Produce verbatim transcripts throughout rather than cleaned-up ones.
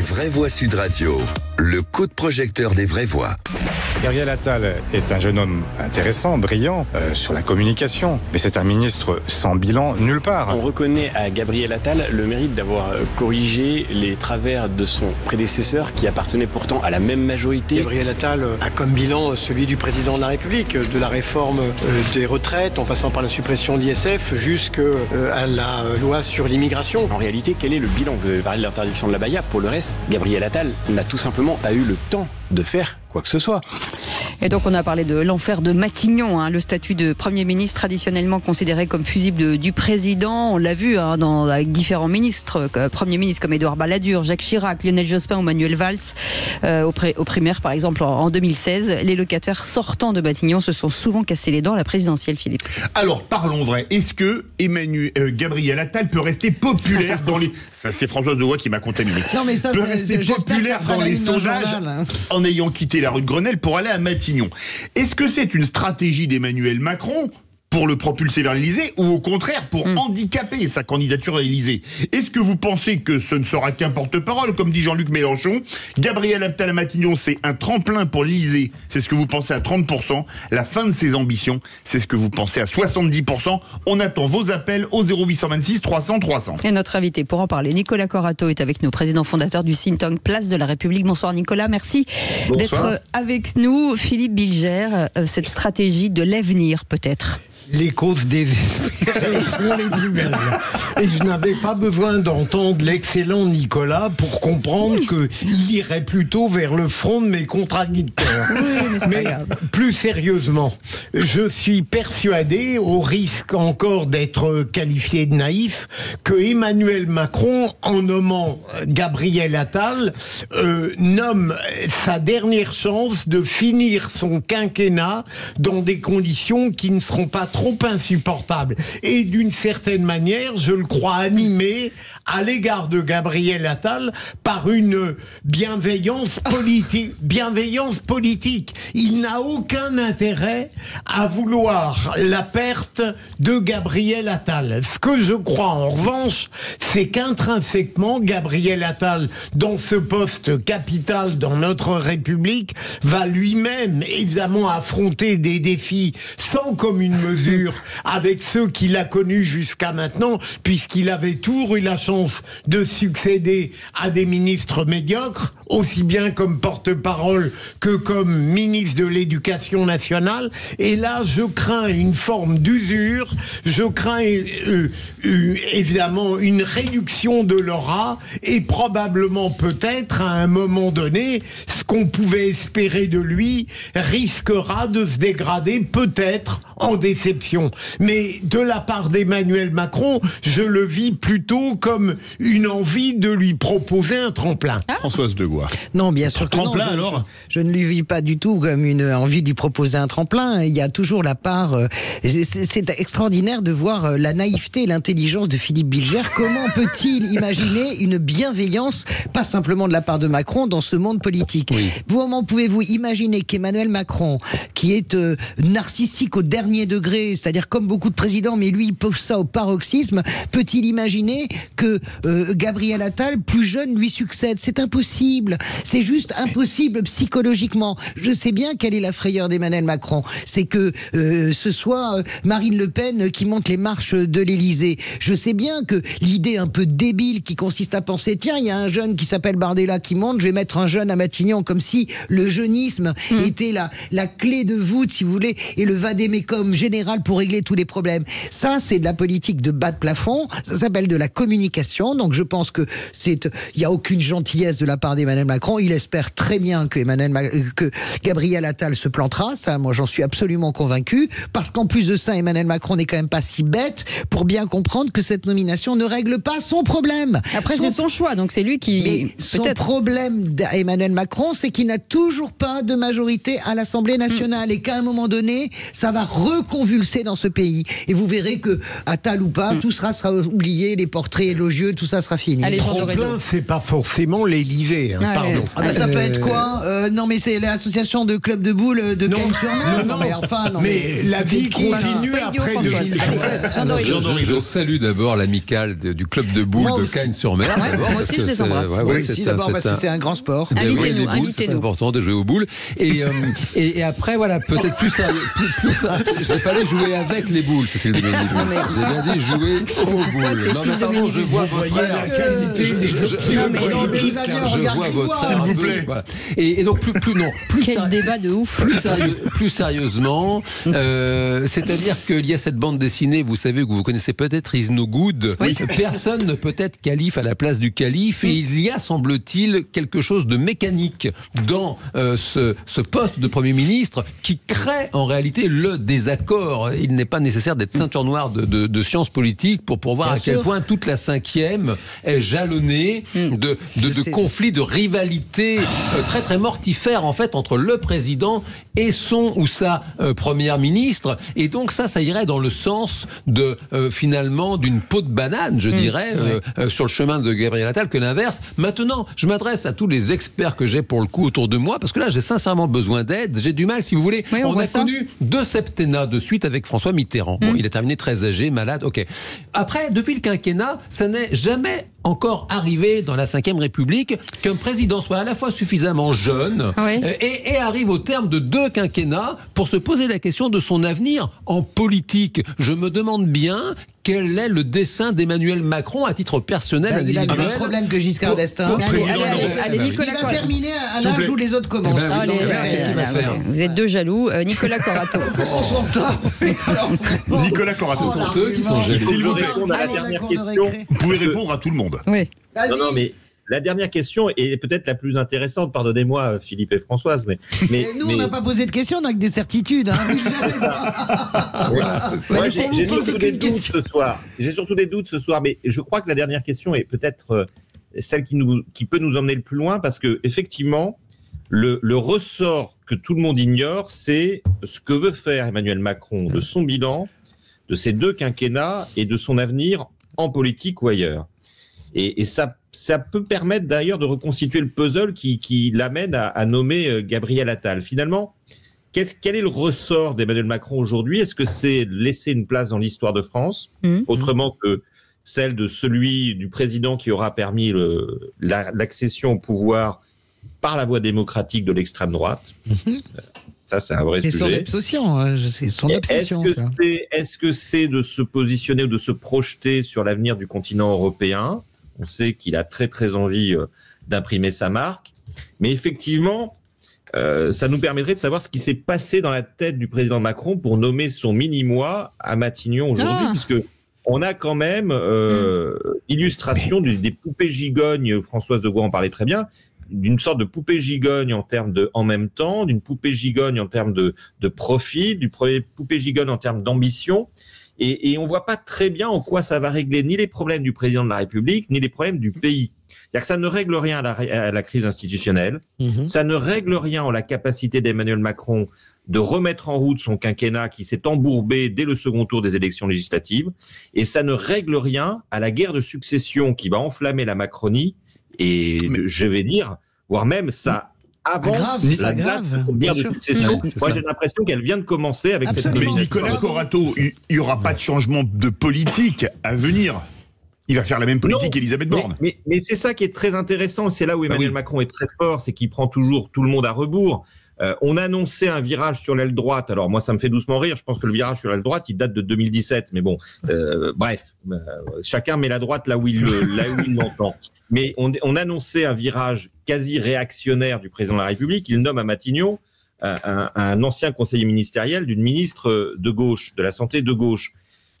Les Vraies Voix Sud Radio, le coup de projecteur des Vraies Voix. Gabriel Attal est un jeune homme intéressant, brillant, euh, sur la communication. Mais c'est un ministre sans bilan nulle part. On reconnaît à Gabriel Attal le mérite d'avoir corrigé les travers de son prédécesseur qui appartenait pourtant à la même majorité. Gabriel Attal a comme bilan celui du président de la République, de la réforme des retraites, en passant par la suppression de l'I S F, jusqu'à la loi sur l'immigration. En réalité, quel est le bilan? Vous avez parlé de l'interdiction de la Baïa. Pour le reste, Gabriel Attal n'a tout simplement pas eu le temps de faire quoi que ce soit. Et donc on a parlé de l'enfer de Matignon, hein, le statut de Premier ministre traditionnellement considéré comme fusible de, du président. On l'a vu hein, dans, avec différents ministres, euh, Premier ministre comme Édouard Balladur, Jacques Chirac, Lionel Jospin ou Manuel Valls. Euh, aux, pré, aux primaires par exemple en, en deux mille seize, les locataires sortant de Matignon se sont souvent cassés les dents à la présidentielle, Philippe. Alors parlons vrai, est-ce que Emmanuel, euh, Gabriel Attal peut rester populaire dans les... Ça c'est Françoise Degois qui m'a contaminé. Non mais ça peut rester populaire dans les sondages journal, hein. En ayant quitté la rue de Grenelle pour aller à Matignon. Est-ce que c'est une stratégie d'Emmanuel Macron pour le propulser vers l'Elysée ou au contraire pour mmh. handicaper sa candidature à l'Elysée? Est-ce que vous pensez que ce ne sera qu'un porte-parole, comme dit Jean-Luc Mélenchon? Gabriel Attal à Matignon, c'est un tremplin pour l'Elysée. C'est ce que vous pensez à trente pour cent. La fin de ses ambitions, c'est ce que vous pensez à soixante-dix pour cent. On attend vos appels au zéro huit cent vingt-six trois cents trois cents. Et notre invité pour en parler, Nicolas Corato, est avec nous, président fondateur du think tank Place de la République. Bonsoir Nicolas, merci d'être avec nous. Philippe Bilger, cette stratégie de l'avenir peut-être? Les causes désespérées sont les nouvelles. Et je n'avais pas besoin d'entendre l'excellent Nicolas pour comprendre qu'il irait plutôt vers le front de mes contradicteurs. Oui, mais, mais plus sérieusement, je suis persuadé, au risque encore d'être qualifié de naïf, que Emmanuel Macron, en nommant Gabriel Attal, euh, nomme sa dernière chance de finir son quinquennat dans des conditions qui ne seront pas trop trop insupportable. Et d'une certaine manière, je le crois animé à l'égard de Gabriel Attal par une bienveillance politique. Bienveillance politique. Il n'a aucun intérêt à vouloir la perte de Gabriel Attal. Ce que je crois en revanche, c'est qu'intrinsèquement, Gabriel Attal, dans ce poste capital dans notre République, va lui-même évidemment affronter des défis sans commune mesure avec ceux qu'il a connus jusqu'à maintenant, puisqu'il avait toujours eu la chance de succéder à des ministres médiocres, aussi bien comme porte-parole que comme ministre de l'Éducation nationale. Et là, je crains une forme d'usure, je crains euh, euh, évidemment une réduction de l'aura et probablement peut-être à un moment donné, ce qu'on pouvait espérer de lui risquera de se dégrader peut-être en déception. Mais de la part d'Emmanuel Macron, je le vis plutôt comme une envie de lui proposer un tremplin. Ah. Françoise Degois. Non, bien sûr que non. Tremplin, alors ? Je ne lui vis pas du tout comme une envie de lui proposer un tremplin. Il y a toujours la part... Euh, c'est extraordinaire de voir la naïveté et l'intelligence de Philippe Bilger. Comment peut-il imaginer une bienveillance, pas simplement de la part de Macron, dans ce monde politique ? Oui. Comment pouvez-vous imaginer qu'Emmanuel Macron, qui est euh, narcissique au dernier degré, c'est-à-dire comme beaucoup de présidents, mais lui il pousse ça au paroxysme, peut-il imaginer que euh, Gabriel Attal, plus jeune, lui succède? C'est impossible, c'est juste impossible psychologiquement. Je sais bien quelle est la frayeur d'Emmanuel Macron, c'est que euh, ce soit euh, Marine Le Pen qui monte les marches de l'Elysée. Je sais bien que l'idée un peu débile qui consiste à penser, tiens, il y a un jeune qui s'appelle Bardella qui monte, je vais mettre un jeune à Matignon, comme si le jeunisme mmh. était la, la clé de voûte, si vous voulez, et le vade-mecum général pour régler tous les problèmes. Ça, c'est de la politique de bas de plafond, ça s'appelle de la communication, donc je pense que c'est, il n'y a aucune gentillesse de la part d'Emmanuel Macron. Il espère très bien que, Emmanuel Ma... que Gabriel Attal se plantera, ça, moi j'en suis absolument convaincu, parce qu'en plus de ça, Emmanuel Macron n'est quand même pas si bête pour bien comprendre que cette nomination ne règle pas son problème. Après, son... c'est son choix, donc c'est lui qui... Mais son problème d'Emmanuel Macron, c'est qu'il n'a toujours pas de majorité à l'Assemblée nationale, mmh. et qu'à un moment donné, ça va re reconvulser dans ce pays. Et vous verrez que, Attal ou pas, tout sera, sera oublié, les portraits élogieux, tout ça sera fini. Allez, Jean Doridot. C'est pas forcément l'Élysée, hein, pardon. Ah bah, ça peut être quoi euh, non, mais c'est l'association de clubs de boules de Cannes-sur-Mer. Non, non, mais enfin, non, mais la vie continue après deux mille vingt. Jean Doridot. Je salue d'abord l'amicale du club de boules de Cannes-sur-Mer. Moi aussi, je les embrasse. Moi aussi, d'abord parce que c'est un grand sport. Invitez-nous, invitez-nous. C'est important de jouer aux boules. Et, euh, et, et après, voilà, peut-être plus ça. Il fallait jouer avec les boules, Cécile de Ménibourg. J'ai bien dit jouer aux boules. Non, mais pardon, je vois votre art. Et donc, plus, plus, non, plus. Quel débat de ouf. Plus, sérieux, plus sérieusement, euh, c'est-à-dire qu'il y a cette bande dessinée, vous savez, que vous connaissez peut-être, Iznougud. Oui. Personne ne peut être calife à la place du calife. Et il y a, semble-t-il, quelque chose de mécanique dans euh, ce, ce poste de Premier ministre qui crée en réalité le désaccord. Il n'est pas nécessaire d'être ceinture noire de, de, de sciences politiques pour, pour voir bien à sûr. Quel point toute la cinquième est jalonnée mmh. de, de, de conflits, de rivalités euh, très très mortifères en fait entre le président et son ou sa euh, première ministre. Et donc ça, ça irait dans le sens de euh, finalement d'une peau de banane, je mmh. dirais, euh, oui. euh, sur le chemin de Gabriel Attal que l'inverse. Maintenant, je m'adresse à tous les experts que j'ai pour le coup autour de moi, parce que là j'ai sincèrement besoin d'aide, j'ai du mal si vous voulez. Oui, on on a ça. Connu deux septennats de suite avec François Mitterrand. Bon, mmh. il est terminé très âgé, malade, ok. Après, depuis le quinquennat, ça n'est jamais encore arrivé dans la cinquième République qu'un président soit à la fois suffisamment jeune oui. et, et arrive au terme de deux quinquennats pour se poser la question de son avenir en politique. Je me demande bien quel est le dessein d'Emmanuel Macron à titre personnel. Ben, il a le même problème que Giscard d'Estaing. Allez, allez, allez, allez, Nicolas Corato. Il va terminer à l'âge où les autres commencent. Ben, allez, allez, allez, là, vous, êtes, vous êtes deux jaloux. Euh, Nicolas Corato. Nicolas Corato. Ce sont eux qui sont jaloux. S'il vous plaît, on a la dernière question. Vous pouvez répondre à tout le monde. Oui. Non, non, mais la dernière question est peut-être la plus intéressante. Pardonnez-moi, Philippe et Françoise, mais mais et nous mais... on n'a pas posé de questions, on n'a que des certitudes. Hein. Voilà, ouais, j'ai surtout des doutes question. Ce soir. J'ai surtout des doutes ce soir, mais je crois que la dernière question est peut-être celle qui nous qui peut nous emmener le plus loin, parce que effectivement, le, le ressort que tout le monde ignore, c'est ce que veut faire Emmanuel Macron de son bilan, de ses deux quinquennats et de son avenir en politique ou ailleurs. Et, et ça, ça peut permettre d'ailleurs de reconstituer le puzzle qui, qui l'amène à, à nommer Gabriel Attal. Finalement, qu'est-ce, quel est le ressort d'Emmanuel Macron aujourd'hui? Est-ce que c'est laisser une place dans l'histoire de France, mmh. autrement que celle de celui du président qui aura permis le, la, l'accession au pouvoir par la voie démocratique de l'extrême droite? Mmh. Ça, c'est un vrai et sujet. C'est son obsession. Est-ce que, c'est, est-ce que c'est de se positionner ou de se projeter sur l'avenir du continent européen? On sait qu'il a très, très envie d'imprimer sa marque. Mais effectivement, euh, ça nous permettrait de savoir ce qui s'est passé dans la tête du président Macron pour nommer son mini-moi à Matignon aujourd'hui, ah puisque on a quand même euh, mmh. illustration Mais... des poupées gigognes. Françoise Degois en parlait très bien. D'une sorte de poupée gigogne en termes de en même temps, d'une poupée gigogne en termes de, de profit, d'une poupée gigogne en termes d'ambition. Et, et on ne voit pas très bien en quoi ça va régler ni les problèmes du président de la République, ni les problèmes du pays. C'est-à-dire que ça ne règle rien à la, à la crise institutionnelle, mmh. ça ne règle rien en la capacité d'Emmanuel Macron de remettre en route son quinquennat qui s'est embourbé dès le second tour des élections législatives, et ça ne règle rien à la guerre de succession qui va enflammer la Macronie, et mais... je vais dire, voire même ça... Avant la grave guerre de succession. Oui, moi, j'ai l'impression qu'elle vient de commencer avec absolument. Cette. Mais Nicolas Corato, il n'y aura pas de changement de politique à venir. Il va faire la même politique qu'Elisabeth Borne. Mais, mais, mais c'est ça qui est très intéressant. C'est là où Emmanuel bah oui. Macron est très fort, c'est qu'il prend toujours tout le monde à rebours. Euh, on annonçait un virage sur l'aile droite. Alors moi, ça me fait doucement rire. Je pense que le virage sur l'aile droite, il date de deux mille dix-sept. Mais bon, euh, bref, euh, chacun met la droite là où il le, là où il l'entend. Mais on, on annonçait un virage quasi réactionnaire du président de la République. Il nomme à Matignon euh, un, un ancien conseiller ministériel d'une ministre de gauche, de la santé de gauche.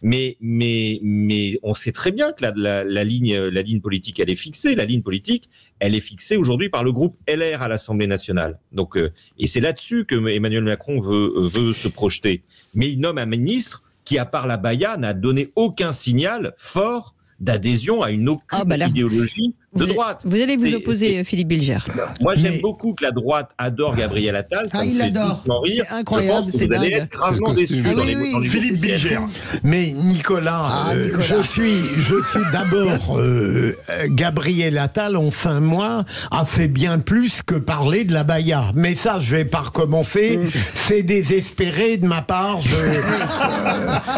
Mais, mais, mais on sait très bien que la, la, la, ligne, la ligne politique, elle est fixée. La ligne politique, elle est fixée aujourd'hui par le groupe L R à l'Assemblée nationale. Donc, euh, et c'est là-dessus que Emmanuel Macron veut, euh, veut se projeter. Mais il nomme un ministre qui, à part la Baïa, n'a donné aucun signal fort d'adhésion à une aucune ah, bah idéologie de vous droite. Vous allez vous opposer, Philippe Bilger. Moi, j'aime mais... beaucoup que la droite adore Gabriel Attal. Ah, il adore. C'est incroyable. Je pense que vous allez être gravement déçus ah, dans oui, les oui, dans Philippe Bilger. Mais Nicolas, ah, euh, Nicolas, je suis, je suis d'abord euh, Gabriel Attal, en fin mois, a fait bien plus que parler de la Baïa. Mais ça, je vais pas recommencer. Mm. C'est désespéré de ma part. Je...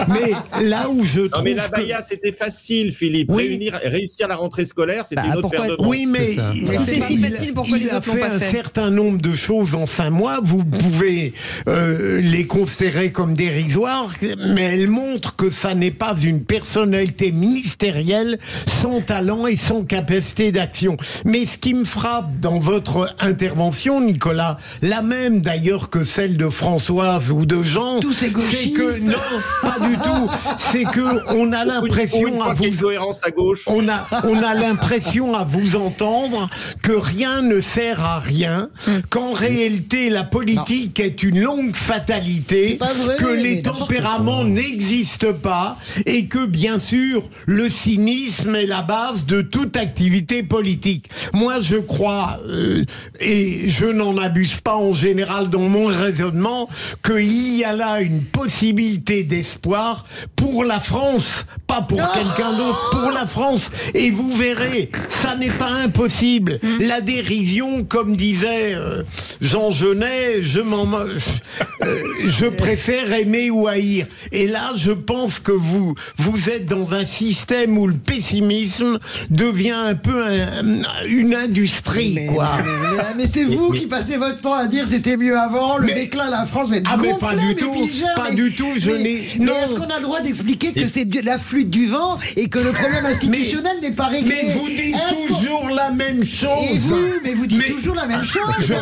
mais là où je trouve. Non, mais la Baïa, que... c'était facile, Philippe. Oui. Réunir, réussir la rentrée scolaire, c'était ah, une autre paire de. Oui, mais c'est si facile. Pourquoi les autres l'ont pas fait ? Il a fait un certain nombre de choses en cinq mois. Vous pouvez euh, les considérer comme dérisoires, mais elles montrent que ça n'est pas une personnalité ministérielle sans talent et sans capacité d'action. Mais ce qui me frappe dans votre intervention, Nicolas, la même d'ailleurs que celle de Françoise ou de Jean, c'est que non, pas du tout. C'est que on a l'impression à vous cohérence à gauche. On a on a l'impression à vous entendre que rien ne sert à rien, qu'en réalité la politique non. est une longue fatalité, vrai, que les tempéraments n'existent pas et que bien sûr le cynisme est la base de toute activité politique. Moi je crois euh, et je n'en abuse pas en général dans mon raisonnement qu'il y a là une possibilité d'espoir pour la France, pas pour ah quelqu'un d'autre, pour la France. Et vous verrez, ça n'est pas impossible. Mmh. La dérision, comme disait euh, Jean Genet, je m'en euh, je préfère aimer ou haïr. Et là, je pense que vous vous êtes dans un système où le pessimisme devient un peu un, une industrie. Mais, quoi. Mais, mais, mais, mais c'est vous mais, qui passez votre temps à dire c'était mieux avant, le mais, déclin de la France va être ah gonflé, mais pas du tout. Pas mais, du tout, je n'ai... Mais est-ce qu'on a le droit d'expliquer que c'est la flûte du vent et que le problème institutionnel n'est pas réglé? Mais vous dites toujours la même chose. Et vous, mais vous dites mais... toujours la même chose. Je...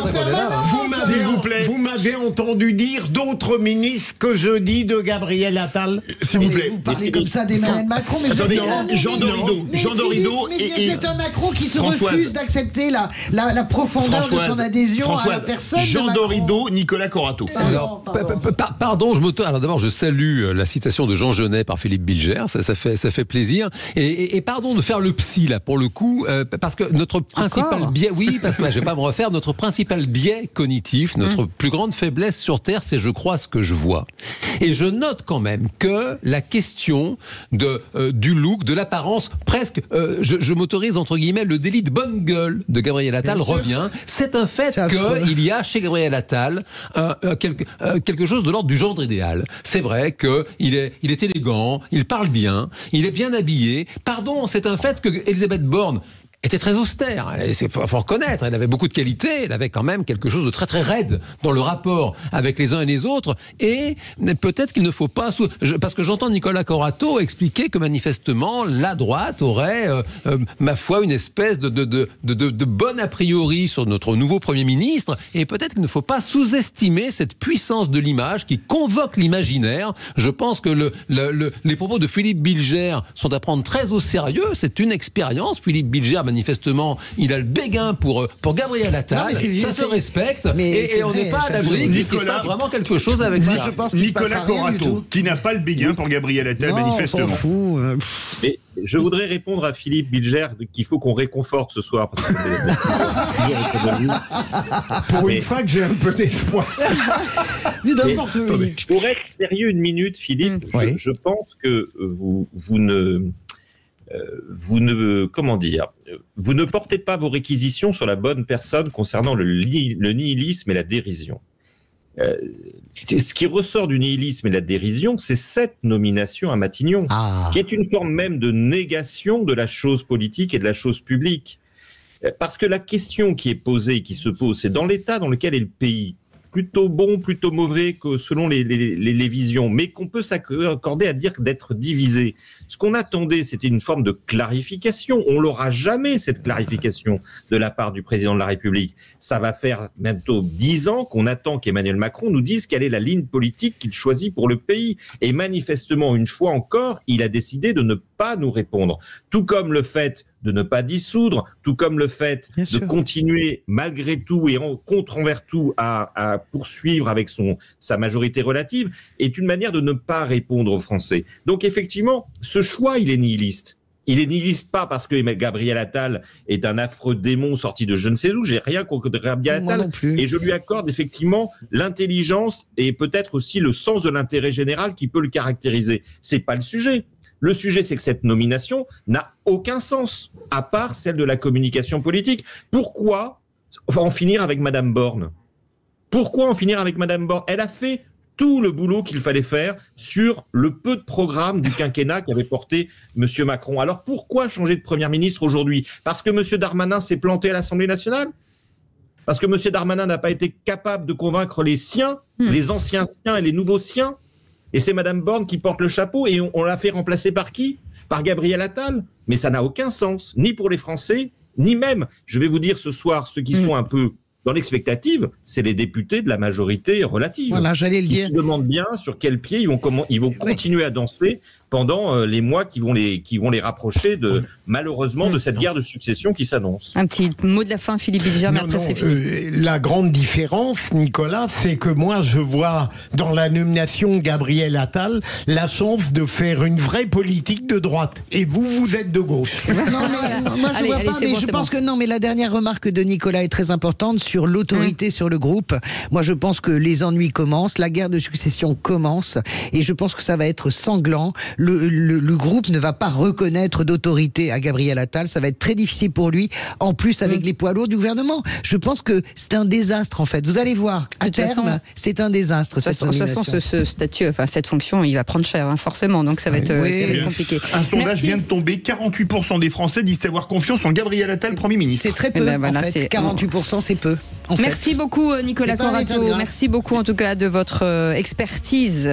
Vous m'avez entendu dire d'autres ministres que je dis de Gabriel Attal. S'il vous plaît. Vous parlez comme ça d'Emmanuel Macron, mais vous avez... Jean Doridot. Jean Doridot. Mais c'est un Macron qui se refuse d'accepter la la profondeur de son adhésion à la personne. Jean Doridot, Nicolas Corato. Alors, pardon, je m'auto. Alors d'abord, je salue la citation de Jean Genet par Philippe Bilger. Ça, ça fait, ça fait plaisir. Et, et, et pardon de faire le psy là pour le coup, euh, parce que notre principal Encore biais, oui, parce que bah, je vais pas me refaire. Notre principal biais cognitif, notre mmh. plus grande faiblesse sur Terre, c'est je crois ce que je vois. Et je note quand même que la question de euh, du look, de l'apparence, presque, euh, je, je m'autorise entre guillemets le délit de bonne gueule de Gabriel Attal Bien revient. C'est un fait qu'il y a chez Gabriel Attal euh, euh, quelque, euh, quelque chose de l'ordre du genre idéal. C'est vrai qu'il est, il est élégant, il parle bien, il est bien habillé. Pardon, c'est un fait que Elisabeth Borne était très austère, il faut, faut reconnaître, elle avait beaucoup de qualités, elle avait quand même quelque chose de très très raide dans le rapport avec les uns et les autres, et peut-être qu'il ne faut pas, sous, je, parce que j'entends Nicolas Corato expliquer que manifestement la droite aurait, euh, euh, ma foi, une espèce de, de, de, de, de, de bonne a priori sur notre nouveau Premier ministre, et peut-être qu'il ne faut pas sous-estimer cette puissance de l'image qui convoque l'imaginaire. Je pense que le, le, le, les propos de Philippe Bilger sont à prendre très au sérieux, c'est une expérience, Philippe Bilger manifestement, il a le béguin pour, pour Gabriel Attal, ça se respecte, mais et, et on n'est pas à l'abri qu'il se passe vraiment quelque chose avec moi ça. Je pense Nicolas Corato, qui n'a pas le béguin pour Gabriel Attal, non, manifestement. On s'en fout. Mais je voudrais répondre à Philippe Bilger qu'il faut qu'on réconforte ce soir. Parce que pour une mais... fois que j'ai un peu d'espoir. Pour être sérieux une minute, Philippe, mmh. je, oui. je pense que vous, vous ne... Vous ne, comment dire, vous ne portez pas vos réquisitions sur la bonne personne concernant le, le nihilisme et la dérision. Euh, ce qui ressort du nihilisme et de la dérision, c'est cette nomination à Matignon, ah. qui est une forme même de négation de la chose politique et de la chose publique. Parce que la question qui est posée, qui se pose, c'est dans l'état dans lequel est le pays, plutôt bon, plutôt mauvais, que selon les, les, les, les visions, mais qu'on peut s'accorder à dire d'être divisé. Ce qu'on attendait, c'était une forme de clarification. On l'aura jamais, cette clarification de la part du président de la République. Ça va faire même tôt dix ans qu'on attend qu'Emmanuel Macron nous dise quelle est la ligne politique qu'il choisit pour le pays. Et manifestement, une fois encore, il a décidé de ne pas nous répondre. Tout comme le fait de ne pas dissoudre, tout comme le fait Bien de sûr. continuer malgré tout et en contre envers tout à, à poursuivre avec son, sa majorité relative, est une manière de ne pas répondre aux Français. Donc effectivement, ce choix, il est nihiliste. Il les nihilise pas parce que Gabriel Attal est un affreux démon sorti de je ne sais où. J'ai rien contre Gabriel Attal. Moi non plus. Et je lui accorde effectivement l'intelligence et peut-être aussi le sens de l'intérêt général qui peut le caractériser. C'est pas le sujet. Le sujet, c'est que cette nomination n'a aucun sens, à part celle de la communication politique. Pourquoi en finir avec Madame Borne ? Pourquoi en finir avec Madame Borne ? Elle a fait tout le boulot qu'il fallait faire sur le peu de programme du quinquennat qu'avait porté M. Macron. Alors pourquoi changer de Premier ministre aujourd'hui ? Parce que M. Darmanin s'est planté à l'Assemblée nationale ? Parce que M. Darmanin n'a pas été capable de convaincre les siens, mmh. les anciens siens et les nouveaux siens ? Et c'est Madame Borne qui porte le chapeau et on, on l'a fait remplacer par qui ? Par Gabriel Attal ? Mais ça n'a aucun sens, ni pour les Français, ni même, je vais vous dire ce soir, ceux qui mmh. sont un peu dans l'expectative, c'est les députés de la majorité relative. Voilà, j'allais le dire. Ils se demandent bien sur quel pied ils vont, comment, ils vont continuer à danser pendant euh, les mois qui vont les, qui vont les rapprocher de, malheureusement de cette guerre de succession qui s'annonce. Un petit mot de la fin, Philippe Bilger, mais après c'est fini. Euh, la grande différence, Nicolas, c'est que moi je vois dans la nomination de Gabriel Attal la chance de faire une vraie politique de droite. Et vous, vous êtes de gauche. Non, mais, non, moi je allez, vois allez, pas, mais bon, je pense bon. que non, mais la dernière remarque de Nicolas est très importante. Sur l'autorité mmh. sur le groupe, moi je pense que les ennuis commencent, la guerre de succession commence, et je pense que ça va être sanglant. Le, le, le groupe ne va pas reconnaître d'autorité à Gabriel Attal, ça va être très difficile pour lui, en plus avec mmh. les poids lourds du gouvernement. Je pense que c'est un désastre en fait, vous allez voir, à terme, c'est un désastre. De toute façon, ce, ce statut, enfin cette fonction, il va prendre cher, hein, forcément, donc ça va, oui. être, oui. ça va être compliqué. Un sondage Merci. vient de tomber, quarante-huit pour cent des Français disent avoir confiance en Gabriel Attal, Premier ministre. C'est très peu, ben voilà, en fait, quarante-huit pour cent c'est peu. Merci fait. beaucoup Nicolas Corato, merci beaucoup en tout cas de votre expertise.